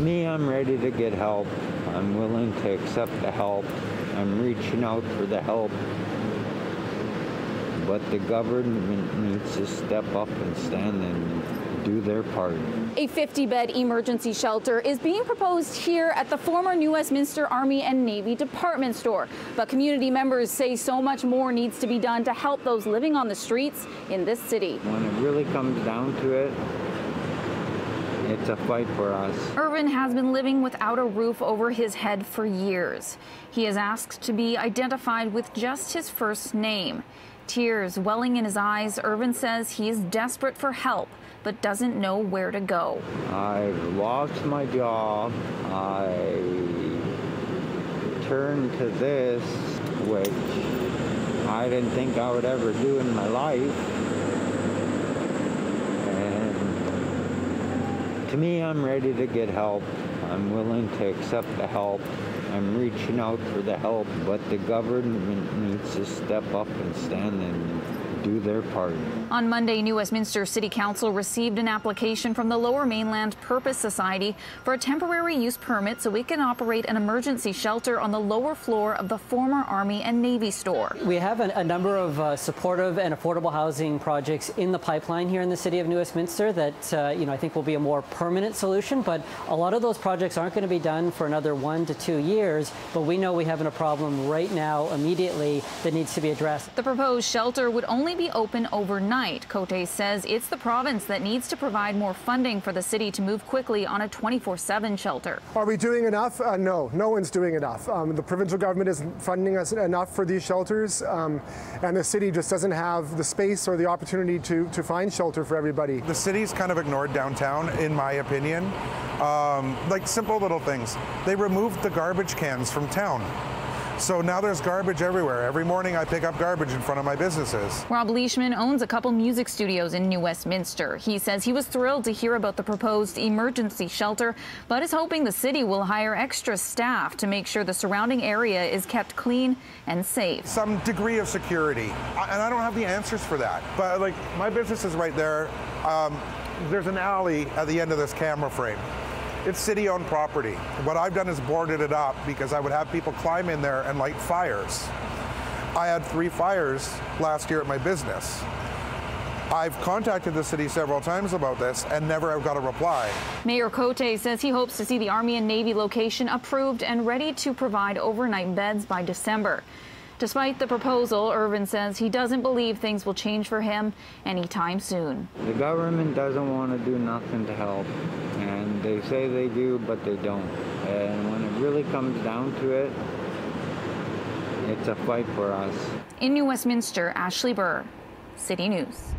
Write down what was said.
to me, I'm ready to get help. I'm willing to accept the help. I'm reaching out for the help. But the government needs to step up and stand and do their part. A 50-bed emergency shelter is being proposed here at the former New Westminster Army and Navy department store. But community members say so much more needs to be done to help those living on the streets in this city. When it really comes down to it, it's a fight for us. Irvin has been living without a roof over his head for years. He has asked to be identified with just his first name. Tears welling in his eyes, Irvin says he is desperate for help, but doesn't know where to go. I've lost my job. I turned to this, which I didn't think I would ever do in my life. To me, I'm ready to get help. I'm willing to accept the help. I'm reaching out for the help, but the government needs to step up and stand and do their part. On Monday, New Westminster City Council received an application from the Lower Mainland Purpose Society for a temporary use permit so we can operate an emergency shelter on the lower floor of the former Army and Navy store. We have a number of supportive and affordable housing projects in the pipeline here in the city of New Westminster that I think will be a more permanent solution, but a lot of those projects aren't going to be done for another 1 to 2 years, but we know we have a problem right now immediately that needs to be addressed. The proposed shelter would only be open overnight. Cote says it's the province that needs to provide more funding for the city to move quickly on a 24/7 shelter. Are we doing enough? No, no one's doing enough. The provincial government isn't funding us enough for these shelters, and the city just doesn't have the space or the opportunity to find shelter for everybody. The city's kind of ignored downtown, in my opinion. Like simple little things. They removed the garbage cans from town. So now there's garbage everywhere. Every morning I pick up garbage in front of my businesses. Rob Leishman owns a couple music studios in New Westminster. He says he was thrilled to hear about the proposed emergency shelter, but is hoping the city will hire extra staff to make sure the surrounding area is kept clean and safe. Some degree of security. And I don't have the answers for that. But like my business is right there. There's an alley at the end of this camera frame. It's city-owned property. What I've done is boarded it up because I would have people climb in there and light fires. I had 3 fires last year at my business. I've contacted the city several times about this and never have got a reply. Mayor Cote says he hopes to see the Army and Navy location approved and ready to provide overnight beds by December. Despite the proposal, Irvin says he doesn't believe things will change for him anytime soon. The government doesn't want to do nothing to help. And they say they do, but they don't. And when it really comes down to it, it's a fight for us. In New Westminster, Ashley Burr, City News.